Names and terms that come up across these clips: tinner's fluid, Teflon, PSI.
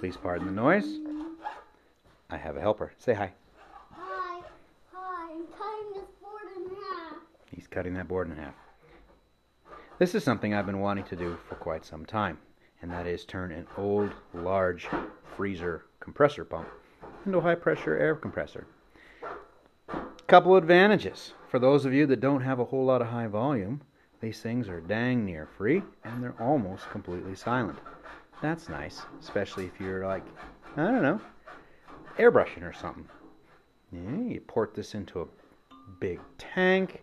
Please pardon the noise. I have a helper. Say hi. Hi. Hi. I'm cutting this board in half. He's cutting that board in half. This is something I've been wanting to do for quite some time, and that is turn an old, large freezer compressor pump into a high-pressure air compressor. Couple advantages. For those of you that don't have a whole lot of high volume, these things are dang near free, and they're almost completely silent. That's nice, especially if you're like, I don't know, airbrushing or something. Yeah, you port this into a big tank,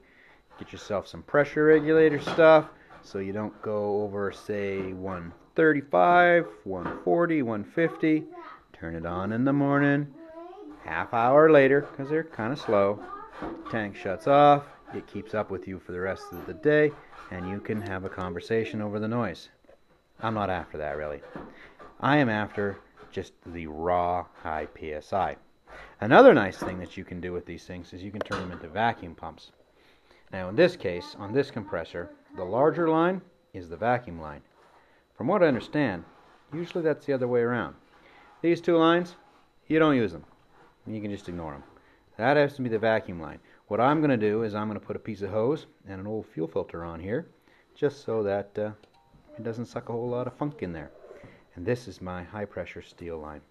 get yourself some pressure regulator stuff, so you don't go over, say, 135, 140, 150. Turn it on in the morning, half hour later, because they're kind of slow. Tank shuts off, it keeps up with you for the rest of the day, and you can have a conversation over the noise. I'm not after that, really. I am after just the raw high PSI. Another nice thing that you can do with these things is you can turn them into vacuum pumps. Now in this case, on this compressor, the larger line is the vacuum line. From what I understand, usually that's the other way around. These two lines, you don't use them. You can just ignore them. That has to be the vacuum line. What I'm going to do is I'm going to put a piece of hose and an old fuel filter on here, just so that it doesn't suck a whole lot of funk in there. And this is my high pressure steel line.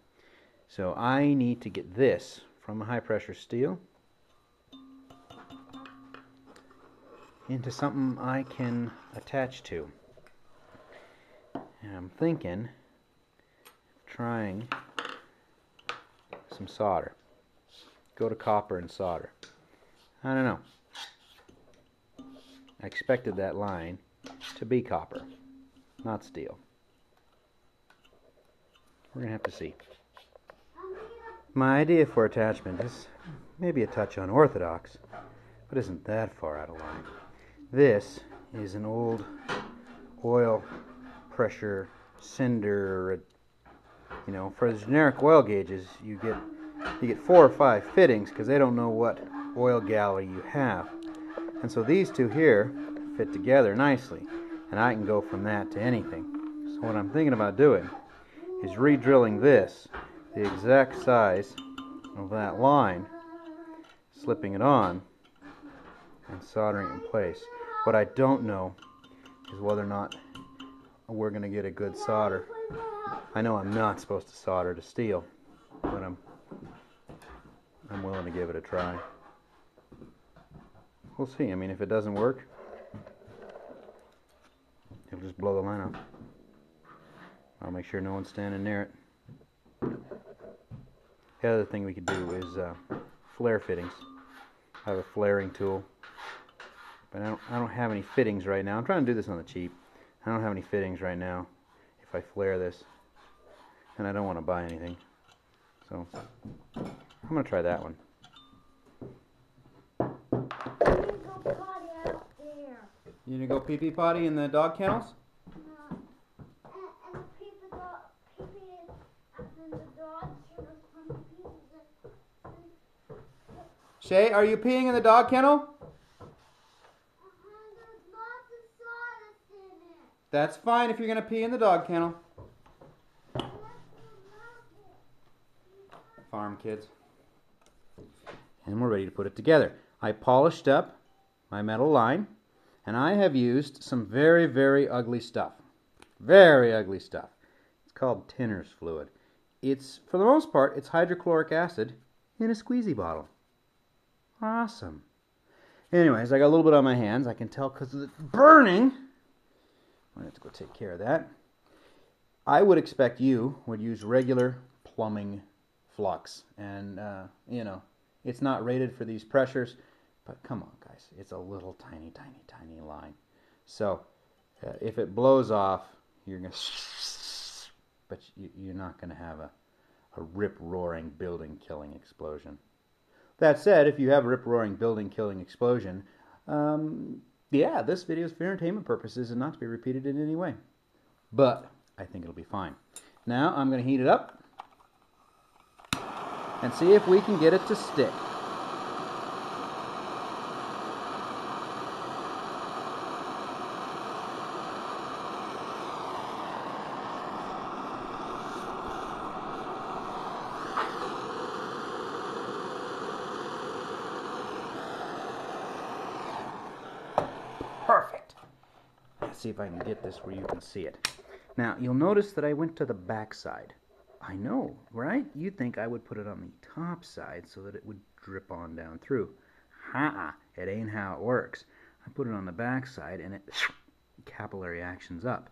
So I need to get this from a high pressure steel into something I can attach to. And I'm thinking trying some solder. Go to copper and solder. I don't know. I expected that line to be copper, not steel. We're going to have to see. My idea for attachment is maybe a touch unorthodox, but isn't that far out of line. This is an old oil pressure cinder. You know, for the generic oil gauges, you get 4 or 5 fittings because they don't know what oil gallery you have. And so these two here fit together nicely, and I can go from that to anything. So what I'm thinking about doing is re-drilling this the exact size of that line, slipping it on, and soldering it in place. What I don't know is whether or not we're going to get a good solder. I know I'm not supposed to solder to steel, but I'm willing to give it a try. We'll see. I mean, if it doesn't work, it'll just blow the line up. I'll make sure no one's standing near it. The other thing we could do is flare fittings. I have a flaring tool, but I don't have any fittings right now. I'm trying to do this on the cheap. I don't have any fittings right now if I flare this, and I don't want to buy anything, so I'm going to try that one. You gonna go pee-pee potty in the dog kennels? No. And pee-pee up in the dog kennel. Shay, are you peeing in the dog kennel? There's lots of sawdust in it. That's fine if you're gonna pee in the dog kennel. Farm kids. And we're ready to put it together. I polished up my metal line. And I have used some very, very ugly stuff. Very ugly stuff. It's called tinner's fluid. It's, for the most part, it's hydrochloric acid in a squeezy bottle. Awesome. Anyways, I got a little bit on my hands. I can tell because of the burning. I'm going to have to go take care of that. I would expect you would use regular plumbing flux. And, you know, it's not rated for these pressures. But come on, guys, it's a little tiny, tiny, tiny line. So if it blows off, you're going to... But you're not going to have a rip-roaring, building-killing explosion. That said, if you have a rip-roaring, building-killing explosion, yeah, this video is for entertainment purposes and not to be repeated in any way. But I think it'll be fine. Now I'm going to heat it up and see if we can get it to stick. Perfect. Let's see if I can get this where you can see it. Now, you'll notice that I went to the back side. I know, right? You'd think I would put it on the top side so that it would drip on down through. Ha-ha, it ain't how it works. I put it on the back side and it capillary actions up.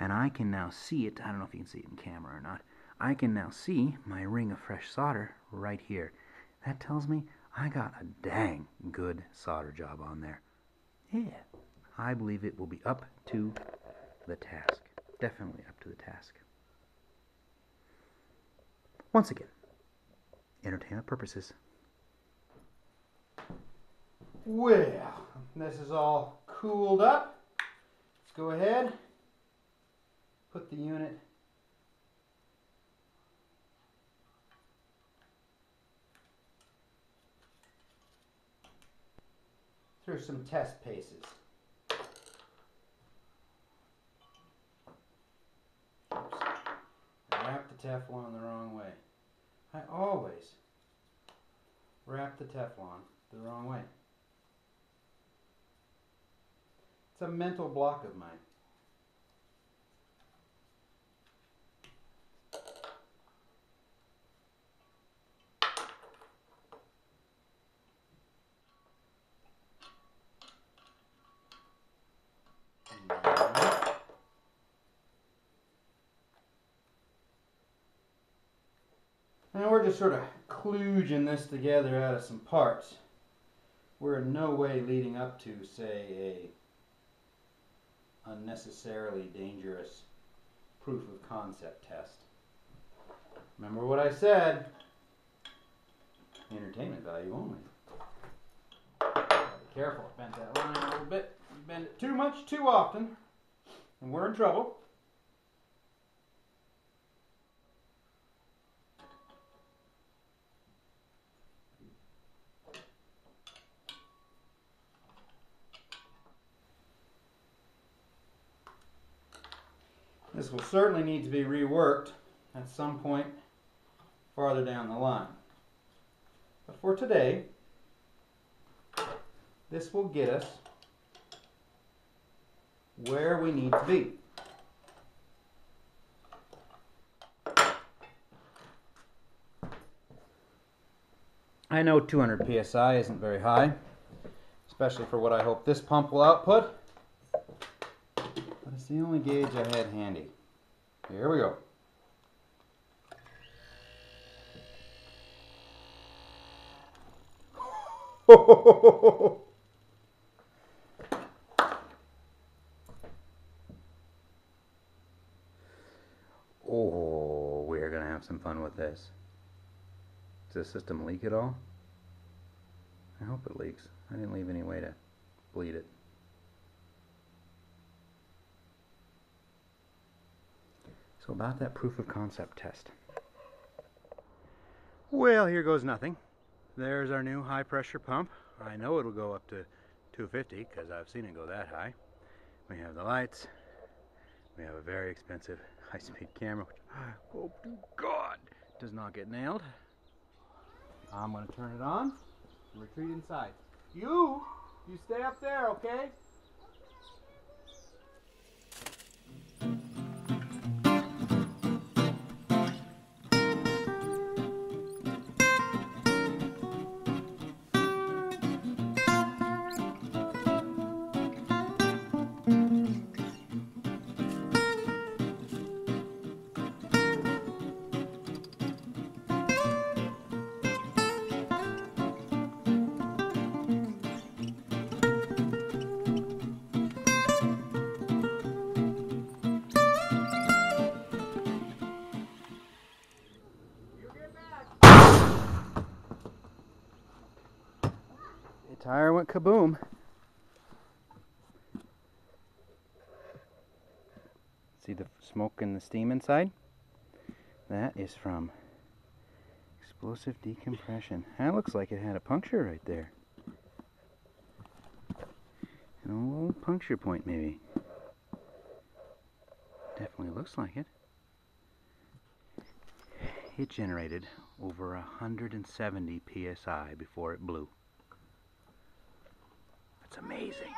And I can now see it. I don't know if you can see it in camera or not. I can now see my ring of fresh solder right here. That tells me I got a dang good solder job on there. Yeah, I believe it will be up to the task. Definitely up to the task. Once again, entertainment purposes. Well, this is all cooled up. Let's go ahead, put the unit through some test paces. Oops. I wrapped the Teflon the wrong way. I always wrap the Teflon the wrong way. It's a mental block of mine. Now we're just sort of kludging this together out of some parts. We're in no way leading up to, say, a unnecessarily dangerous proof of concept test. Remember what I said, entertainment value only. Be careful, I bent that line a little bit. You bend it too much, too often, and we're in trouble. This will certainly need to be reworked at some point farther down the line. But for today, this will get us where we need to be. I know 200 psi isn't very high, especially for what I hope this pump will output. It's the only gauge I had handy. Here we go. Oh, we're going to have some fun with this. Does the system leak at all? I hope it leaks. I didn't leave any way to bleed it. So about that proof of concept test. Well, here goes nothing. There's our new high pressure pump. I know it'll go up to 250 because I've seen it go that high. We have the lights. We have a very expensive high-speed camera, which I hope to God does not get nailed. I'm going to turn it on and retreat inside. You stay up there, okay? Tire went kaboom. See the smoke and the steam inside? That is from explosive decompression. That looks like it had a puncture right there. An old puncture point maybe. Definitely looks like it. It generated over 170 psi before it blew. Amazing.